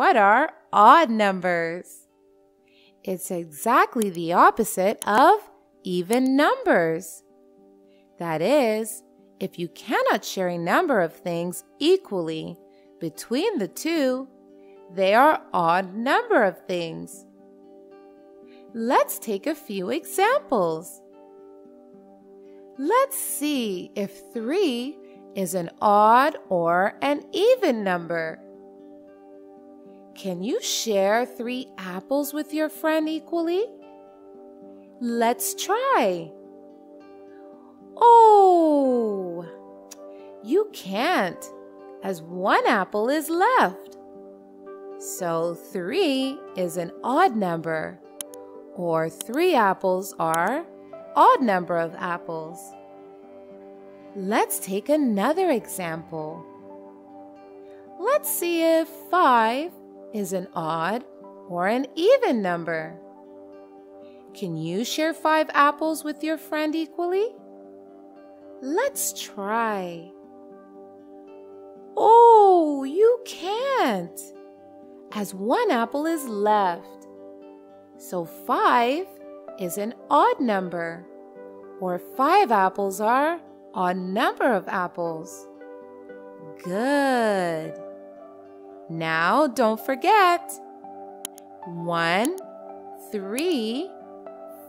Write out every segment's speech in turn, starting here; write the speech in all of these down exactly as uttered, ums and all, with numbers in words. what are odd numbers? It's exactly the opposite of even numbers. That is, if you cannot share a number of things equally between the two, they are odd number of things. Let's take a few examples. Let's see if three is an odd or an even number. Can you share three apples with your friend equally? Let's try. Oh, you can't, as one apple is left. So three is an odd number, or three apples are odd number of apples. Let's take another example. Let's see if five is an odd or an even number. Can you share five apples with your friend equally? Let's try. Oh, you can't, as one apple is left. So five is an odd number, or five apples are odd number of apples. Good. Now, don't forget. One, three,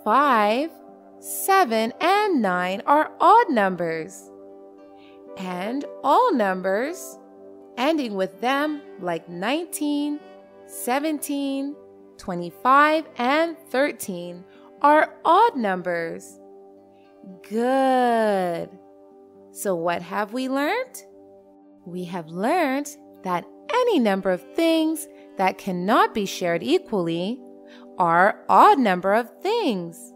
five, seven, and nine are odd numbers. And all numbers, ending with them like nineteen, seventeen, twenty-five, and thirteen are odd numbers. Good. So what have we learned? We have learned that any number of things that cannot be shared equally are odd number of things.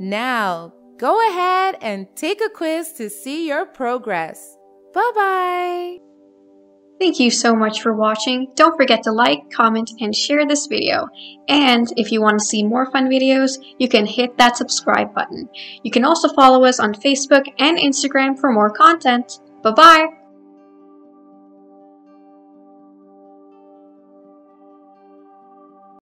Now, go ahead and take a quiz to see your progress. Bye-bye. Thank you so much for watching. Don't forget to like, comment, and share this video. And if you want to see more fun videos, you can hit that subscribe button. You can also follow us on Facebook and Instagram for more content. Bye-bye.